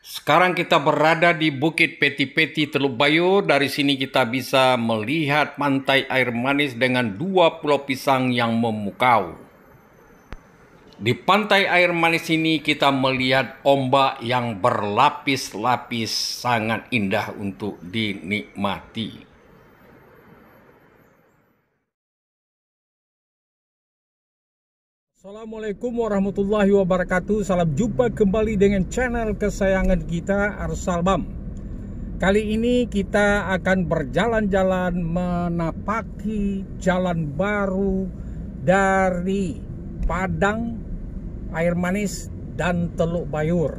Sekarang kita berada di Bukit Peti Peti Teluk Bayur. Dari sini kita bisa melihat Pantai Air Manis dengan dua pulau pisang yang memukau. Di Pantai Air Manis ini kita melihat ombak yang berlapis-lapis, sangat indah untuk dinikmati. Assalamualaikum warahmatullahi wabarakatuh. Salam jumpa kembali dengan channel kesayangan kita, Arsal Bam. Kali ini kita akan berjalan-jalan menapaki jalan baru dari Padang, Air Manis, dan Teluk Bayur.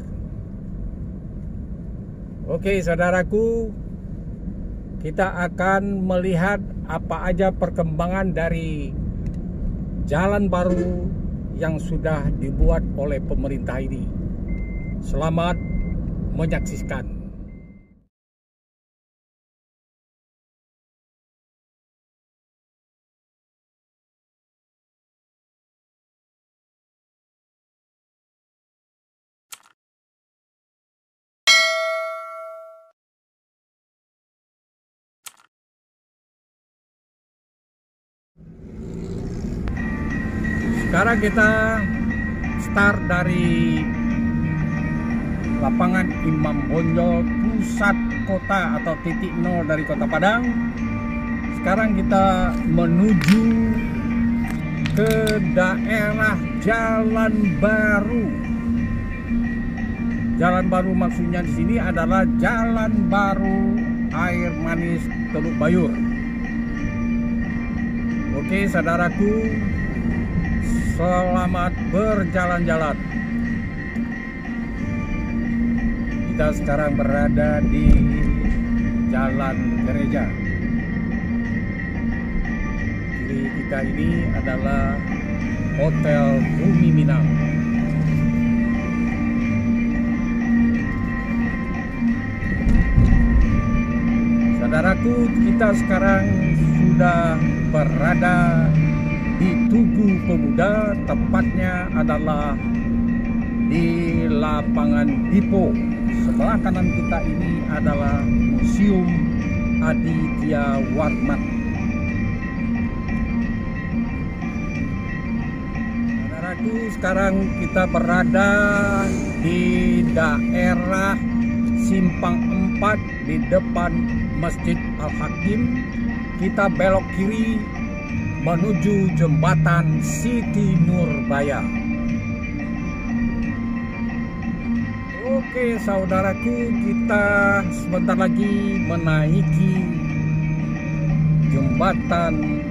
Oke saudaraku, kita akan melihat apa aja perkembangan dari jalan baru yang sudah dibuat oleh pemerintah ini. Selamat menyaksikan. Sekarang kita start dari lapangan Imam Bonjol, pusat kota atau titik nol dari Kota Padang. Sekarang kita menuju ke daerah jalan baru. Jalan baru maksudnya di sini adalah jalan baru Air Manis Teluk Bayur. Oke saudaraku, selamat berjalan-jalan. Kita sekarang berada di jalan gereja. Kiri kita ini adalah Hotel Bumi Minang. Saudaraku, kita sekarang sudah berada di Tugu Pemuda, tepatnya adalah di lapangan Dipo. Sebelah kanan kita ini adalah Museum Aditya Warman. Saudaraku, sekarang kita berada di daerah Simpang 4 di depan Masjid Al Hakim. Kita belok kiri menuju Jembatan Siti Nurbaya. Oke saudaraku, kita sebentar lagi menaiki Jembatan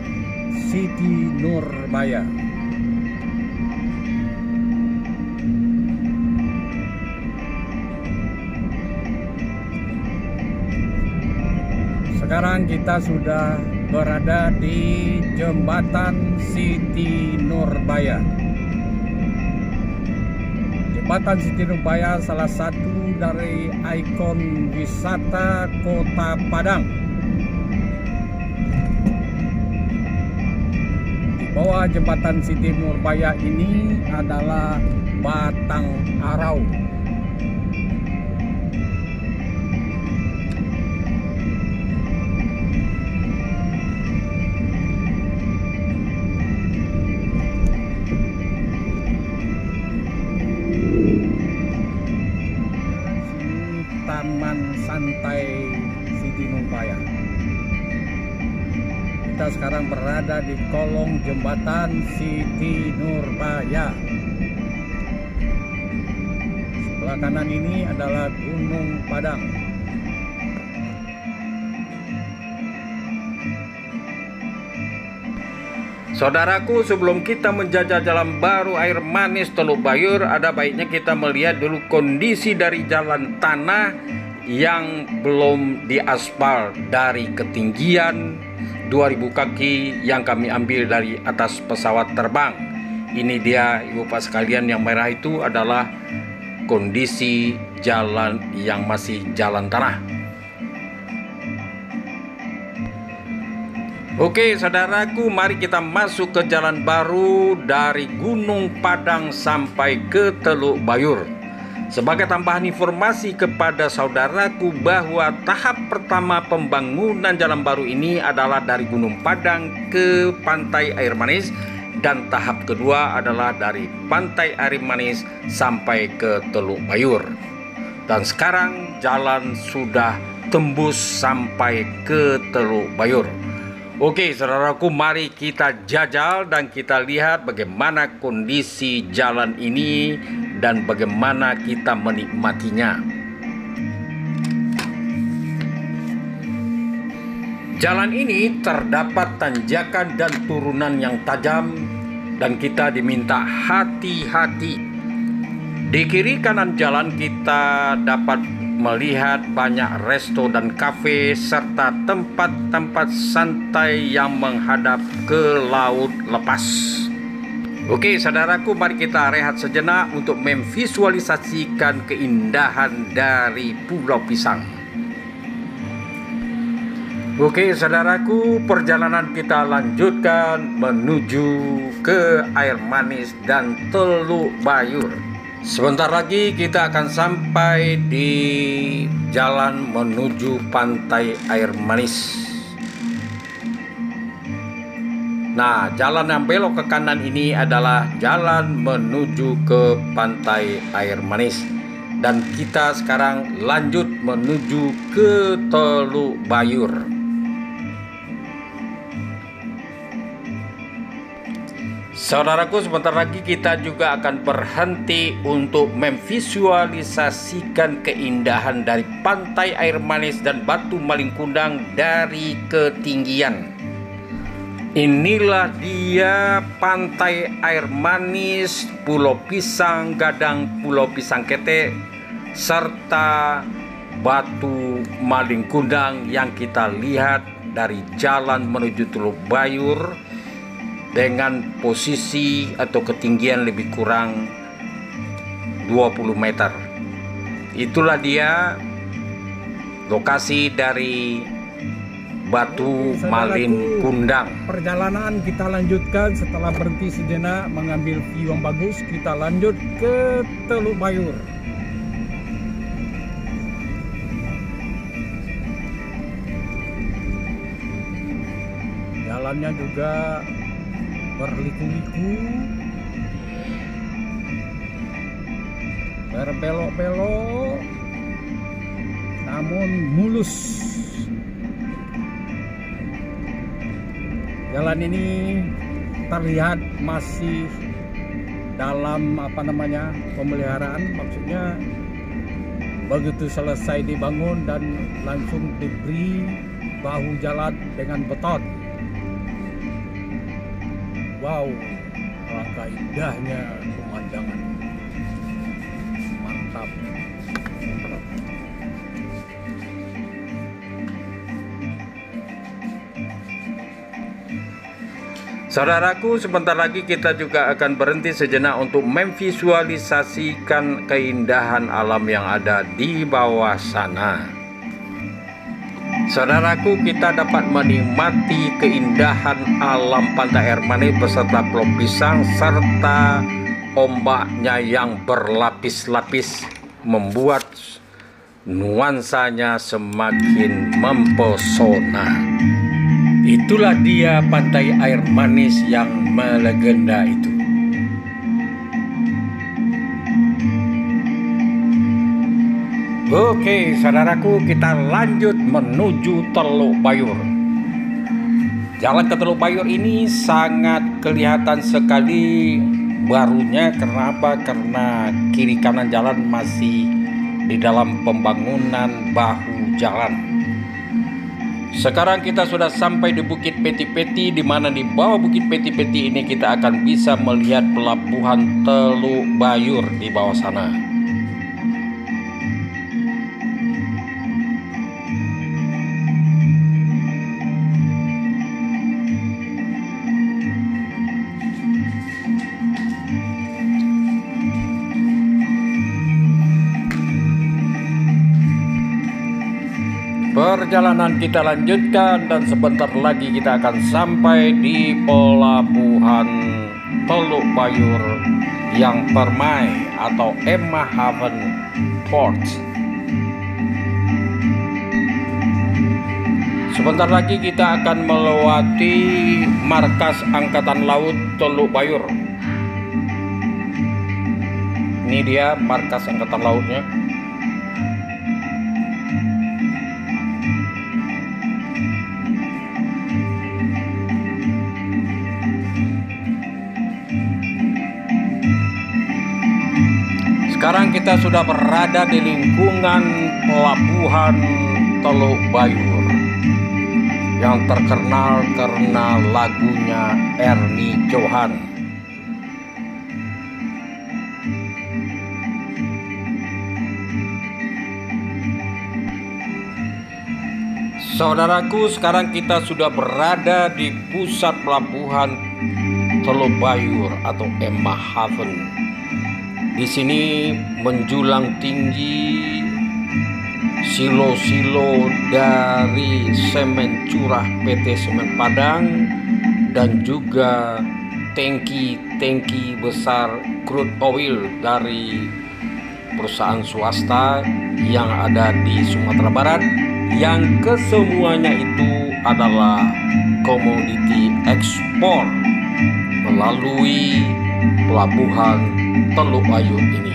Siti Nurbaya. Sekarang kita sudah berada di Jembatan Siti Nurbaya. Jembatan Siti Nurbaya salah satu dari ikon wisata Kota Padang. Di bawah Jembatan Siti Nurbaya ini adalah Batang Arau. Pantai Siti Nurbaya. Kita sekarang berada di kolong Jembatan Siti Nurbaya. Sebelah kanan ini adalah Gunung Padang. Saudaraku, sebelum kita menjajah jalan baru Air Manis Teluk Bayur, ada baiknya kita melihat dulu kondisi dari jalan tanah yang belum diaspal dari ketinggian 2000 kaki yang kami ambil dari atas pesawat terbang. Ini dia ibu bapak sekalian, yang merah itu adalah kondisi jalan yang masih jalan tanah. Oke saudaraku, mari kita masuk ke jalan baru dari Gunung Padang sampai ke Teluk Bayur. Sebagai tambahan informasi kepada saudaraku bahwa tahap pertama pembangunan jalan baru ini adalah dari Gunung Padang ke Pantai Air Manis, dan tahap kedua adalah dari Pantai Air Manis sampai ke Teluk Bayur. Dan sekarang jalan sudah tembus sampai ke Teluk Bayur. Oke, saudaraku, mari kita jajal dan kita lihat bagaimana kondisi jalan ini dan bagaimana kita menikmatinya. Jalan ini terdapat tanjakan dan turunan yang tajam dan kita diminta hati-hati. Di kiri kanan jalan kita dapat melihat banyak resto dan kafe serta tempat-tempat santai yang menghadap ke laut lepas. Oke, saudaraku, mari kita rehat sejenak untuk memvisualisasikan keindahan dari Pulau Pisang. Oke, saudaraku, perjalanan kita lanjutkan menuju ke Air Manis dan Teluk Bayur. Sebentar lagi kita akan sampai di jalan menuju Pantai Air Manis. Nah, jalan yang belok ke kanan ini adalah jalan menuju ke Pantai Air Manis. Dan kita sekarang lanjut menuju ke Teluk Bayur. Saudaraku, sebentar lagi kita juga akan berhenti untuk memvisualisasikan keindahan dari Pantai Air Manis dan Batu Malin Kundang dari ketinggian. Inilah dia Pantai Air Manis, Pulau Pisang Gadang, Pulau Pisang Ketek, serta Batu Malin Kundang yang kita lihat dari jalan menuju Teluk Bayur dengan posisi atau ketinggian lebih kurang 20 meter. Itulah dia lokasi dari Batu Malin Kundang. Perjalanan kita lanjutkan setelah berhenti sejenak mengambil view yang bagus. Kita lanjut ke Teluk Bayur. Jalannya juga berliku-liku, berbelok-belok, namun mulus. Jalan ini terlihat masih dalam pemeliharaan, maksudnya begitu selesai dibangun dan langsung diberi bahu jalan dengan beton. Wow, langkah indahnya pemandangan, mantap. Saudaraku, sebentar lagi kita juga akan berhenti sejenak untuk memvisualisasikan keindahan alam yang ada di bawah sana. Saudaraku, kita dapat menikmati keindahan alam Pantai Air Manis beserta Pulau Pisang serta ombaknya yang berlapis-lapis membuat nuansanya semakin mempesona. Itulah dia Pantai Air Manis yang melegenda itu. Oke, saudaraku, kita lanjut menuju Teluk Bayur. Jalan ke Teluk Bayur ini sangat kelihatan sekali barunya. Kenapa? Karena kiri kanan jalan masih di dalam pembangunan bahu jalan. Sekarang kita sudah sampai di Bukit Peti Peti, di mana di bawah Bukit Peti Peti ini kita akan bisa melihat pelabuhan Teluk Bayur di bawah sana. Perjalanan kita lanjutkan dan sebentar lagi kita akan sampai di pelabuhan Teluk Bayur yang permai atau Emma Haven Port. Sebentar lagi kita akan melewati markas Angkatan Laut Teluk Bayur. Ini dia markas Angkatan Lautnya. Sekarang kita sudah berada di lingkungan pelabuhan Teluk Bayur yang terkenal karena lagunya Ernie Johan. Saudaraku, sekarang kita sudah berada di pusat pelabuhan Teluk Bayur atau Emma Haven. Di sini menjulang tinggi silo-silo dari semen curah PT Semen Padang dan juga tangki-tangki besar crude oil dari perusahaan swasta yang ada di Sumatera Barat, yang kesemuanya itu adalah komoditi ekspor melalui pelabuhan Teluk Bayur ini.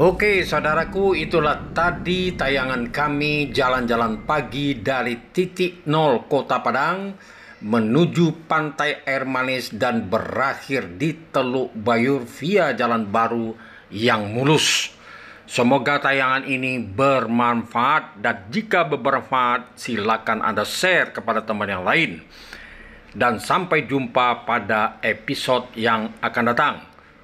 Oke saudaraku, itulah tadi tayangan kami jalan-jalan pagi dari titik nol Kota Padang menuju Pantai Air Manis dan berakhir di Teluk Bayur via jalan baru yang mulus. Semoga tayangan ini bermanfaat, dan jika bermanfaat silakan Anda share kepada teman yang lain. Dan sampai jumpa pada episode yang akan datang.